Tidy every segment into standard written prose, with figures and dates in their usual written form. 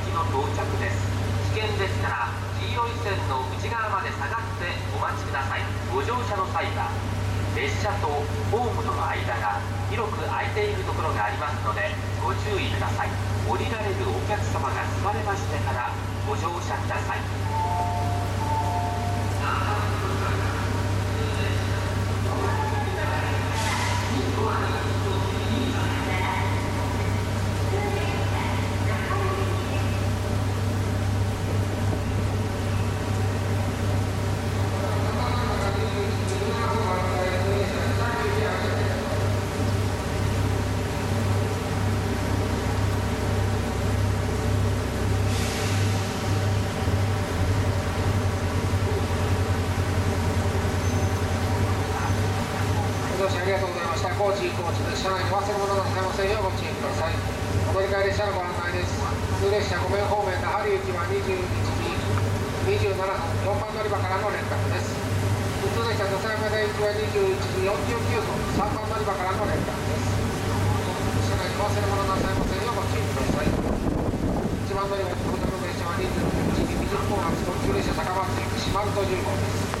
駅の到着です。危険でしたら黄色い線の内側まで下がってお待ちください。ご乗車の際は列車とホームとの間が広く空いているところがありますのでご注意ください。降りられるお客様が座れましてからご乗車ください。高知行きもちです。車内に忘れ物がございませんようご注意ください。お乗り換え列車のご案内です。普通列車5名方面の針行きは21時27分4番乗り場からの連絡です。普通列車の西名台行きは21時49分3番乗り場からの連絡です。車内に忘れ物がございませんようご注意ください。1番乗り場に到着列車は21時20分発特急列車高松行き四万十10号です。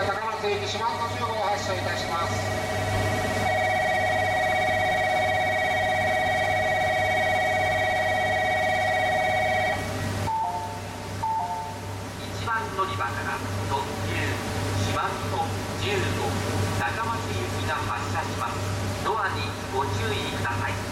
高松行きが発車します。ドアにご注意ください。